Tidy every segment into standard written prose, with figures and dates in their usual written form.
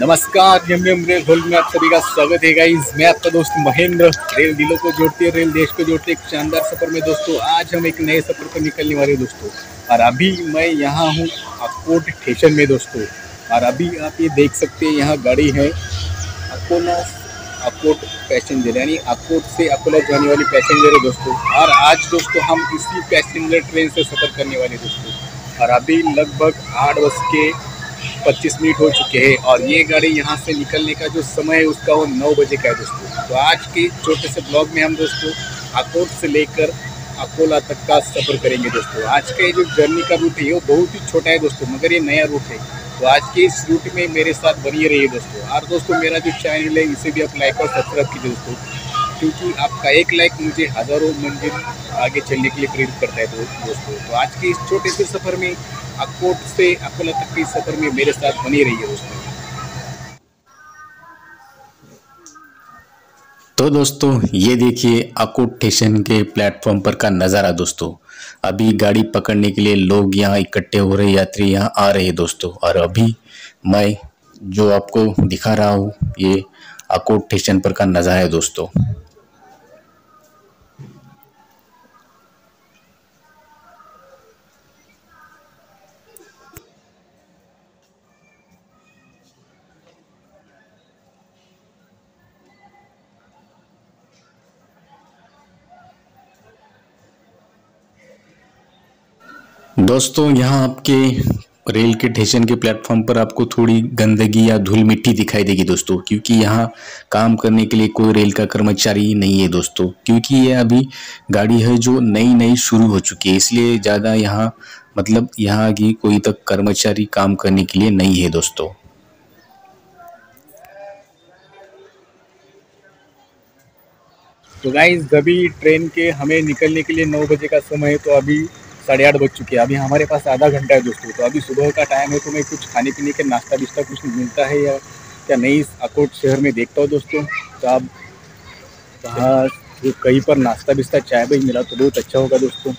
नमस्कार, M M rail vlog में आप सभी का स्वागत है गाइस। मैं आपका दोस्त महेंद्र। रेल दिलों को जोड़ती है, रेल देश को जोड़ती है। एक शानदार सफ़र में दोस्तों आज हम एक नए सफ़र पर निकलने वाले दोस्तों, और अभी मैं यहाँ हूँ अकोट स्टेशन में दोस्तों। और अभी आप ये देख सकते हैं यहाँ गाड़ी है अकोला अकोट पैसेंजर, यानी अकोट से अकोला जाने वाली पैसेंजर है दोस्तों। और आज दोस्तों हम इसी पैसेंजर ट्रेन से सफ़र करने वाले दोस्तों। और अभी लगभग 8:25 हो चुके हैं, और ये गाड़ी यहाँ से निकलने का जो समय है उसका वो 9 बजे का है दोस्तों। तो आज के छोटे से ब्लॉग में हम दोस्तों अकोट से लेकर अकोला तक का सफ़र करेंगे दोस्तों। आज का ये जो जर्नी का रूट है वो बहुत ही छोटा है दोस्तों, मगर ये नया रूट है। तो आज के इस रूट में मेरे साथ बनिए रहिए दोस्तों। और दोस्तों मेरा जो चैनल है इसे भी आप लाइक और सब्सक्राइब कीजिए दोस्तों, क्योंकि आपका एक लाइक मुझे हज़ारों मंजिल आगे चलने के लिए प्रेरित करता है दोस्तों। तो आज के इस छोटे से सफ़र में अकोट से अकोला तक के सफ़र में मेरे साथ बनी रहिए दोस्तों। तो दोस्तों ये देखिए अकोट स्टेशन के प्लेटफॉर्म पर का नज़ारा दोस्तों। अभी गाड़ी पकड़ने के लिए लोग यहाँ इकट्ठे हो रहे, यात्री यहाँ आ रहे दोस्तों। और अभी मैं जो आपको दिखा रहा हूँ ये अकोट स्टेशन पर का नज़ारा है दोस्तों। दोस्तों यहाँ आपके रेल के स्टेशन के प्लेटफॉर्म पर आपको थोड़ी गंदगी या धूल मिट्टी दिखाई देगी दोस्तों, क्योंकि यहाँ काम करने के लिए कोई रेल का कर्मचारी नहीं है दोस्तों। क्योंकि ये अभी गाड़ी है जो नई नई शुरू हो चुकी है, इसलिए ज़्यादा यहाँ मतलब यहाँ की कोई तक कर्मचारी काम करने के लिए नहीं है दोस्तों। तो गाइस अभी ट्रेन के हमें निकलने के लिए 9 बजे का समय है, तो अभी 8:30 बज चुके हैं। अभी हमारे पास आधा घंटा है दोस्तों। तो अभी सुबह का टाइम है, तो मैं कुछ खाने पीने के नाश्ता बिस्ता कुछ मिलता है या क्या नहीं इस अकोट शहर में देखता हूँ दोस्तों। तो आप वहाँ तो कहीं पर नाश्ता बिस्ता चाय भी मिला तो बहुत अच्छा होगा दोस्तों।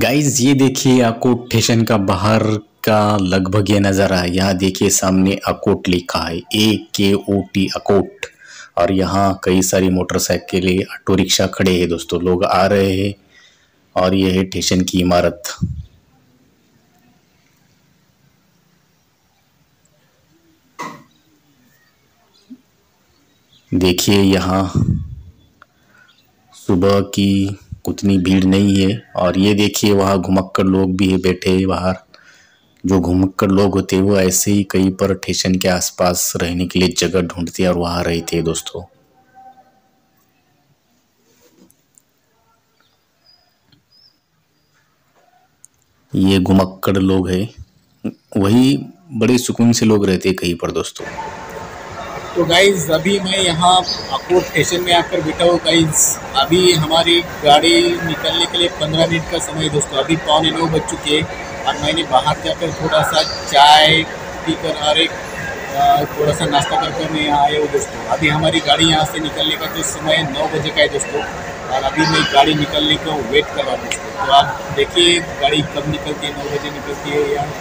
गाइज ये देखिए अकोट स्टेशन का बाहर का लगभग ये नज़ारा है। यहाँ देखिए सामने अकोट लिखा है, AKOT अकोट। और यहाँ कई सारी मोटरसाइकिलें, ऑटो रिक्शा खड़े हैं दोस्तों, लोग आ रहे हैं। और ये है स्टेशन की इमारत। देखिए यहाँ सुबह की उतनी भीड़ नहीं है। और ये देखिए वहाँ घुमक्कड़ लोग भी है बैठे बाहर। जो घुमक्कड़ लोग होते हैं वो ऐसे ही कहीं पर स्टेशन के आसपास रहने के लिए जगह ढूंढते हैं और वहाँ रहते हैं दोस्तों। ये घुमक्कड़ लोग है, वही बड़े सुकून से लोग रहते हैं कहीं पर दोस्तों। तो गाइज अभी मैं यहाँ अकोट स्टेशन में आकर बैठा हूँ गाइज। अभी हमारी गाड़ी निकलने के लिए 15 मिनट का समय है दोस्तों। अभी 8:45 बज चुके हैं, और मैंने बाहर जाकर थोड़ा सा चाय पीकर और एक थोड़ा सा नाश्ता करके मैं यहाँ आया हूँ दोस्तों। अभी हमारी गाड़ी यहाँ से निकलने का जो समय 9 बजे का है दोस्तों, और अभी मैं गाड़ी निकलने का वेट कर रहा हूँ दोस्तों। तो आप देखिए गाड़ी कब निकलती है, 9 बजे निकलती है या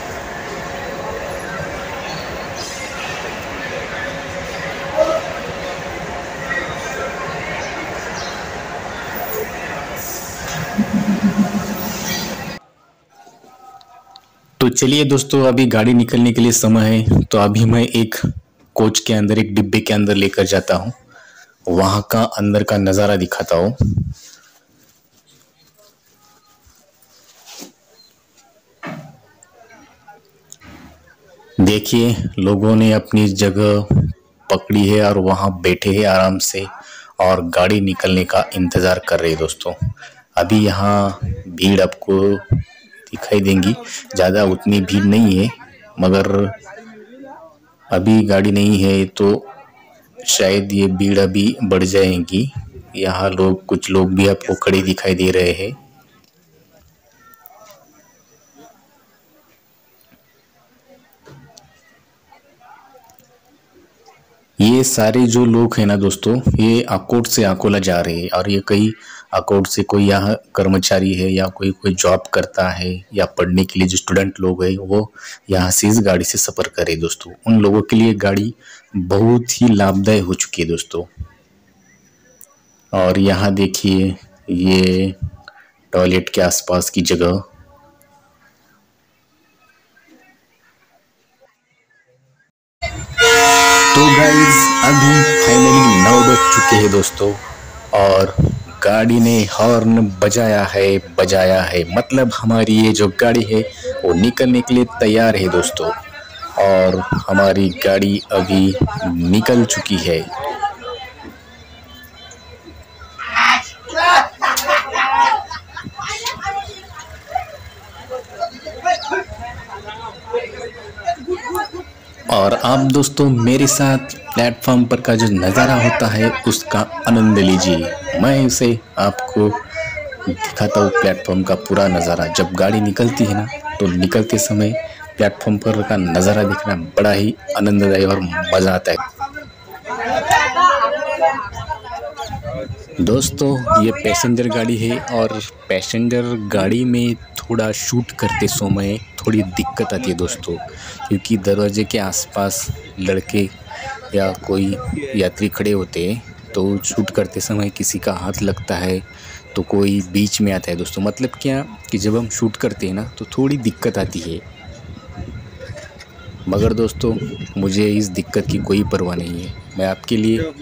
तो चलिए दोस्तों अभी गाड़ी निकलने के लिए समय है, तो अभी मैं एक कोच के अंदर एक डिब्बे के अंदर लेकर जाता हूँ, वहाँ का अंदर का नज़ारा दिखाता हूँ। देखिए लोगों ने अपनी जगह पकड़ी है और वहाँ बैठे हैं आराम से, और गाड़ी निकलने का इंतज़ार कर रहे हैं दोस्तों। अभी यहाँ भीड़ आपको दिखाई देंगी, ज़्यादा उतनी भीड़ नहीं है, मगर अभी गाड़ी नहीं है तो शायद ये भीड़ अभी बढ़ जाएगी। यहाँ लोग कुछ लोग भी आपको खड़े दिखाई दे रहे हैं। ये सारे जो लोग हैं ना दोस्तों, ये अकोट से अकोला जा रहे हैं, और ये कई अकोट से कोई यहाँ कर्मचारी है या कोई जॉब करता है या पढ़ने के लिए जो स्टूडेंट लोग हैं वो यहाँ से इस गाड़ी से सफ़र करें दोस्तों। उन लोगों के लिए गाड़ी बहुत ही लाभदायी हो चुकी है दोस्तों। और यहाँ देखिए ये टॉयलेट के आसपास की जगह। तो गाइस अभी फाइनली 9 बज चुके हैं दोस्तों और गाड़ी ने हॉर्न बजाया है मतलब हमारी ये जो गाड़ी है वो निकलने के लिए तैयार है दोस्तों। और हमारी गाड़ी अभी निकल चुकी है। और आप दोस्तों मेरे साथ प्लेटफॉर्म पर का जो नज़ारा होता है उसका आनंद लीजिए। मैं उसे आपको दिखाता हूँ प्लेटफॉर्म का पूरा नज़ारा। जब गाड़ी निकलती है ना तो निकलते समय प्लेटफॉर्म पर का नज़ारा देखना बड़ा ही आनंददायी और मज़ा आता है दोस्तों। ये पैसेंजर गाड़ी है और पैसेंजर गाड़ी में थोड़ा शूट करते समय थोड़ी दिक्कत आती है दोस्तों, क्योंकि दरवाजे के आसपास लड़के या कोई यात्री खड़े होते हैं तो शूट करते समय किसी का हाथ लगता है तो कोई बीच में आता है दोस्तों। मतलब क्या कि जब हम शूट करते हैं ना तो थोड़ी दिक्कत आती है, मगर दोस्तों मुझे इस दिक्कत की कोई परवाह नहीं है। मैं आपके लिए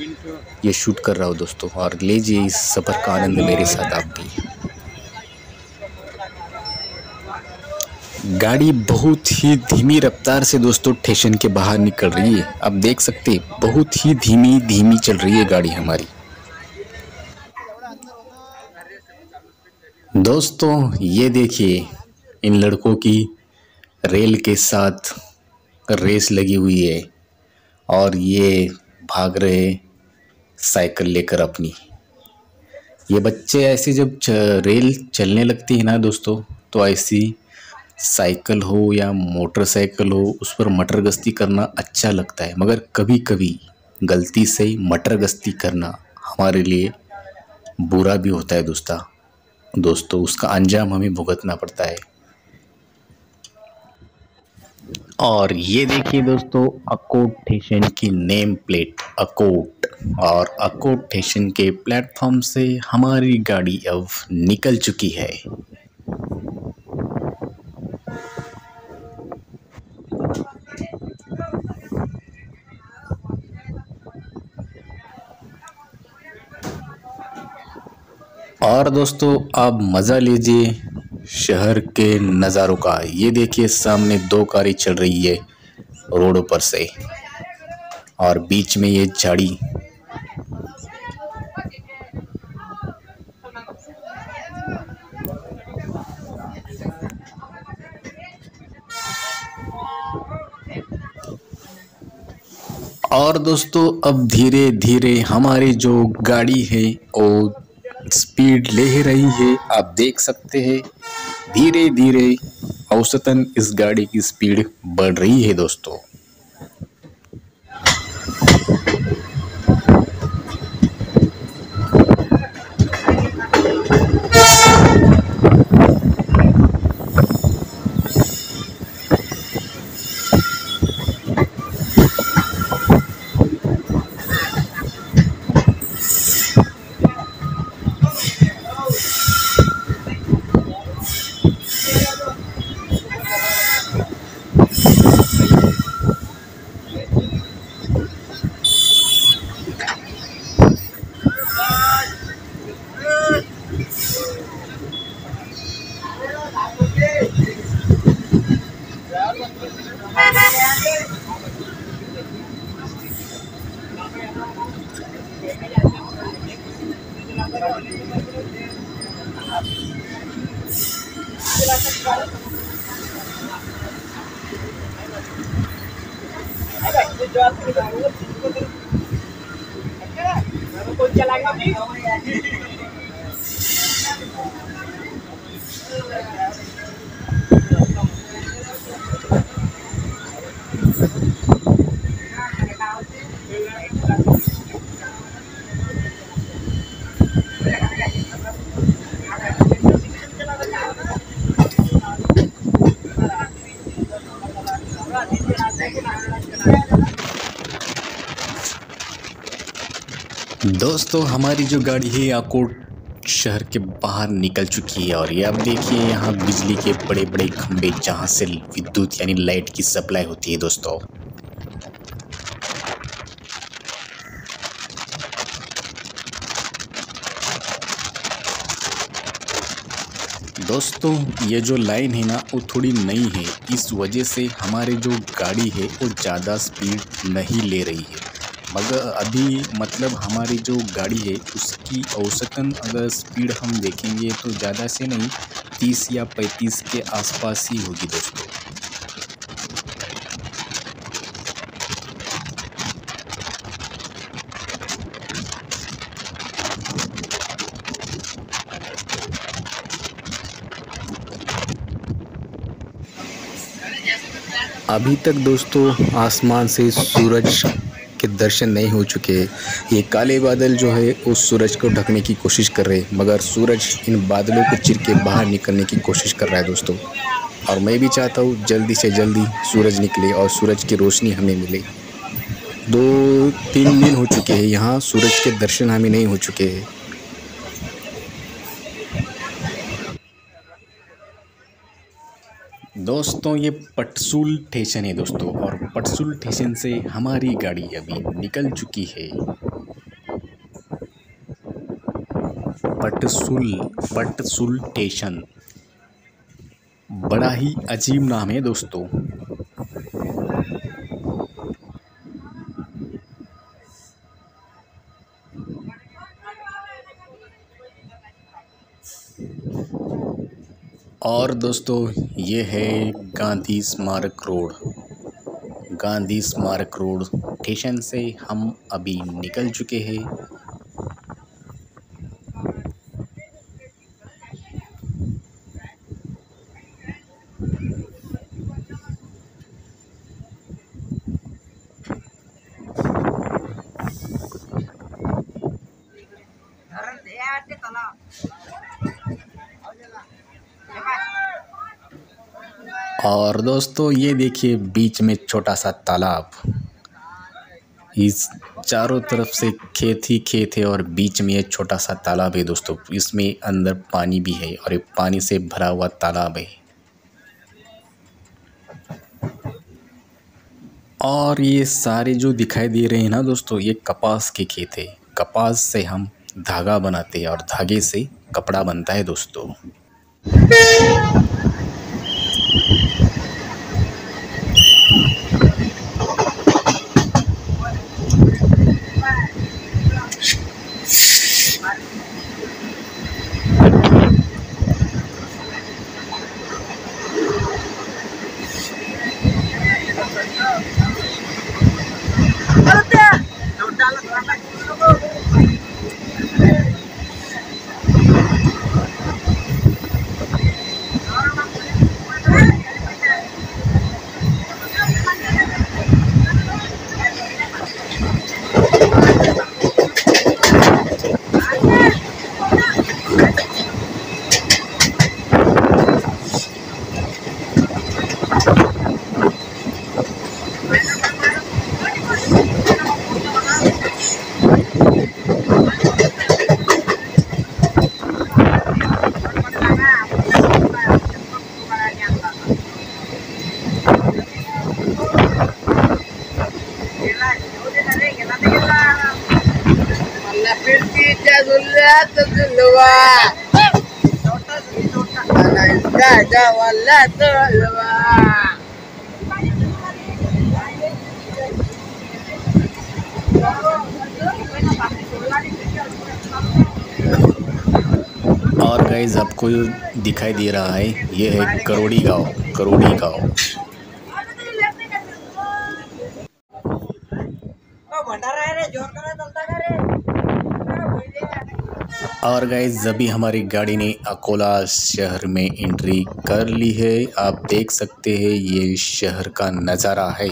ये शूट कर रहा हूँ दोस्तों और लीजिए इस सफ़र का आनंद मेरे साथ आप भी। गाड़ी बहुत ही धीमी रफ्तार से दोस्तों स्टेशन के बाहर निकल रही है। आप देख सकते हैं बहुत ही धीमी चल रही है गाड़ी हमारी दोस्तों। ये देखिए इन लड़कों की रेल के साथ रेस लगी हुई है और ये भाग रहे साइकिल लेकर अपनी। ये बच्चे ऐसे जब रेल चलने लगती है ना दोस्तों तो ऐसी साइकिल हो या मोटरसाइकिल हो उस पर मटर गश्ती करना अच्छा लगता है, मगर कभी कभी गलती से मटर गश्ती करना हमारे लिए बुरा भी होता है दोस्तों उसका अंजाम हमें भुगतना पड़ता है। और ये देखिए दोस्तों अकोट स्टेशन की नेम प्लेट अकोट। और अकोट स्टेशन के प्लेटफॉर्म से हमारी गाड़ी अब निकल चुकी है। और दोस्तों आप मज़ा लीजिए शहर के नज़ारों का। ये देखिए सामने दो गाड़ी चल रही है रोड पर से और बीच में ये झाड़ी। और दोस्तों अब धीरे धीरे हमारी जो गाड़ी है वो स्पीड ले रही है। आप देख सकते हैं धीरे धीरे औसतन इस गाड़ी की स्पीड बढ़ रही है दोस्तों। दोस्तों हमारी जो गाड़ी है अकोट शहर के बाहर निकल चुकी है और ये आप देखिए यहाँ बिजली के बड़े बड़े खंभे जहाँ से विद्युत यानी लाइट की सप्लाई होती है दोस्तों। दोस्तों ये जो लाइन है ना वो थोड़ी नई है, इस वजह से हमारे जो गाड़ी है वो ज़्यादा स्पीड नहीं ले रही है। मगर अभी मतलब हमारी जो गाड़ी है उसकी औसतन अगर स्पीड हम देखेंगे तो ज़्यादा से नहीं 30 या 35 के आसपास ही होगी दोस्तों। अभी तक दोस्तों आसमान से सूरज के दर्शन नहीं हो चुके। ये काले बादल जो है वो सूरज को ढकने की कोशिश कर रहे हैं, मगर सूरज इन बादलों को चीर के बाहर निकलने की कोशिश कर रहा है दोस्तों। और मैं भी चाहता हूँ जल्दी से जल्दी सूरज निकले और सूरज की रोशनी हमें मिले। 2-3 दिन हो चुके हैं यहाँ सूरज के दर्शन हमें नहीं हो चुके हैं। दोस्तों ये पटसुल स्टेशन है दोस्तों और पटसुल स्टेशन से हमारी गाड़ी अभी निकल चुकी है। पटसुल स्टेशन बड़ा ही अजीब नाम है दोस्तों। और दोस्तों ये है गांधी स्मारक रोड। गांधी स्मारक रोड स्टेशन से हम अभी निकल चुके हैं। और दोस्तों ये देखिए बीच में छोटा सा तालाब, इस चारों तरफ से खेत ही खेत है और बीच में ये छोटा सा तालाब है दोस्तों। इसमें अंदर पानी भी है और ये पानी से भरा हुआ तालाब है। और ये सारे जो दिखाई दे रहे हैं ना दोस्तों ये कपास के खेत है। कपास से हम धागा बनाते हैं और धागे से कपड़ा बनता है दोस्तों। और गाइस आपको दिखाई दे रहा है ये है करोड़ी गांव। और गाइस अभी हमारी गाड़ी ने अकोला शहर में एंट्री कर ली है। आप देख सकते हैं ये शहर का नज़ारा है।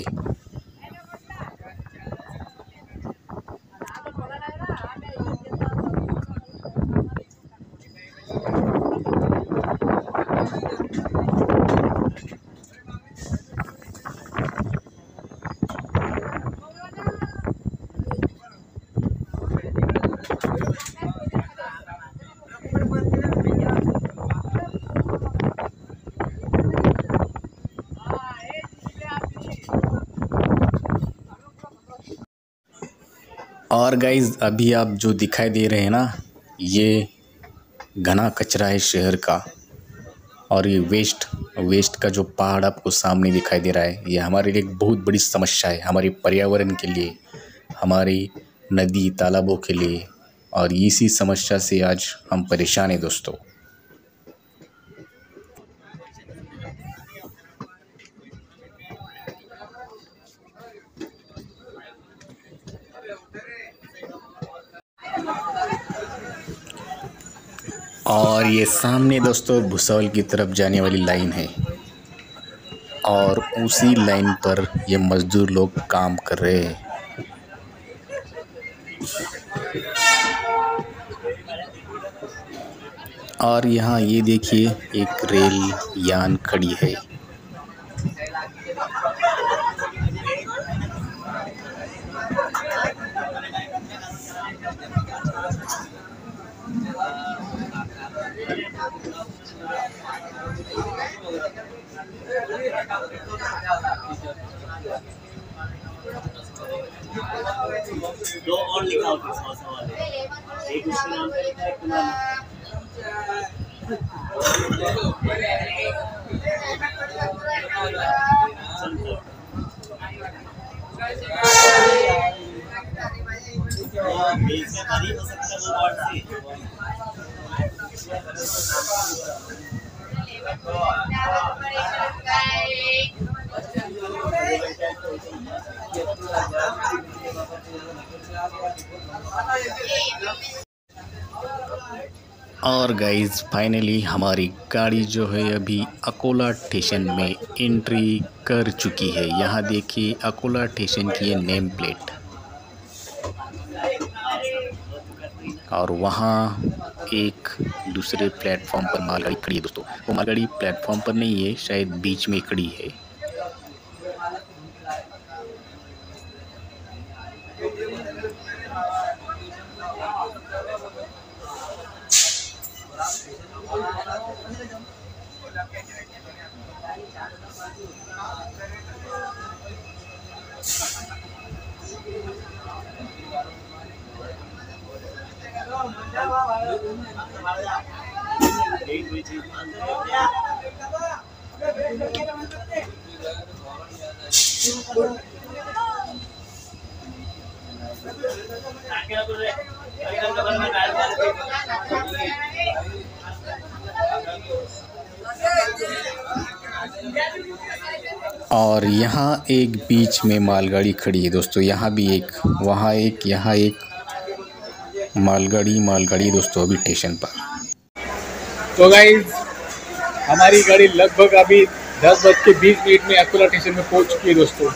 और गाइज अभी आप जो दिखाई दे रहे हैं ना, ये घना कचरा है शहर का। और ये वेस्ट का जो पहाड़ आपको सामने दिखाई दे रहा है, ये हमारे लिए एक बहुत बड़ी समस्या है, हमारे पर्यावरण के लिए, हमारी नदी तालाबों के लिए। और इसी समस्या से आज हम परेशान हैं दोस्तों। और ये सामने दोस्तों भुसावल की तरफ जाने वाली लाइन है, और उसी लाइन पर ये मज़दूर लोग काम कर रहे हैं। और यहाँ ये देखिए एक रेल यान खड़ी है। और गाइज फाइनली हमारी गाड़ी जो है अभी अकोला स्टेशन में एंट्री कर चुकी है। यहाँ देखिए अकोला स्टेशन की ये नेम प्लेट, और वहाँ एक दूसरे प्लेटफॉर्म पर मालगाड़ी खड़ी है दोस्तों। वो मालगाड़ी प्लेटफॉर्म पर नहीं है, शायद बीच में खड़ी है। और यहाँ एक बीच में मालगाड़ी खड़ी है दोस्तों। यहाँ भी एक, वहाँ एक, यहाँ एक, मालगाड़ी दोस्तों अभी स्टेशन पर। तो गाइज हमारी गाड़ी लगभग अभी 10:20 में अकोला स्टेशन में पहुंच चुकी है दोस्तों।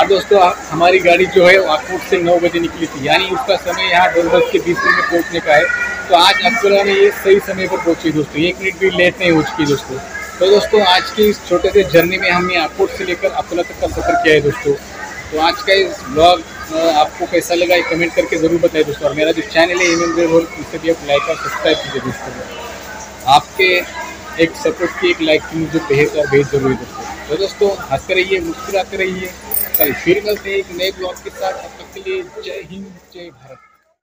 और दोस्तों हमारी गाड़ी जो है अकोट से 9 बजे निकली थी, यानी उसका समय यहाँ 10:20 में पहुँचने का है। तो आज अकोला में ये सही समय पर पहुँची दोस्तों, 1 मिनट भी लेट नहीं हो चुकी दोस्तों। तो दोस्तों आज की इस छोटे से जर्नी में हमने अकोट से लेकर अकोला तक का सफ़र किया है दोस्तों। तो आज का इस ब्लॉग आपको कैसा लगा ये कमेंट करके ज़रूर बताइए दोस्तों। और मेरा जो चैनल है MM रेल व्लॉग, उससे भी आप लाइक और सब्सक्राइब कीजिए दोस्तों। आपके एक सपोर्ट की, एक लाइक की मुझे बेहद ज़रूरी दोस्तों। तो दोस्तों हंसते रहिए, मुस्कुराते रहिए। कल फिर मिलते हैं एक नए ब्लॉग के साथ। तब तक के लिए जय हिंद, जय भारत।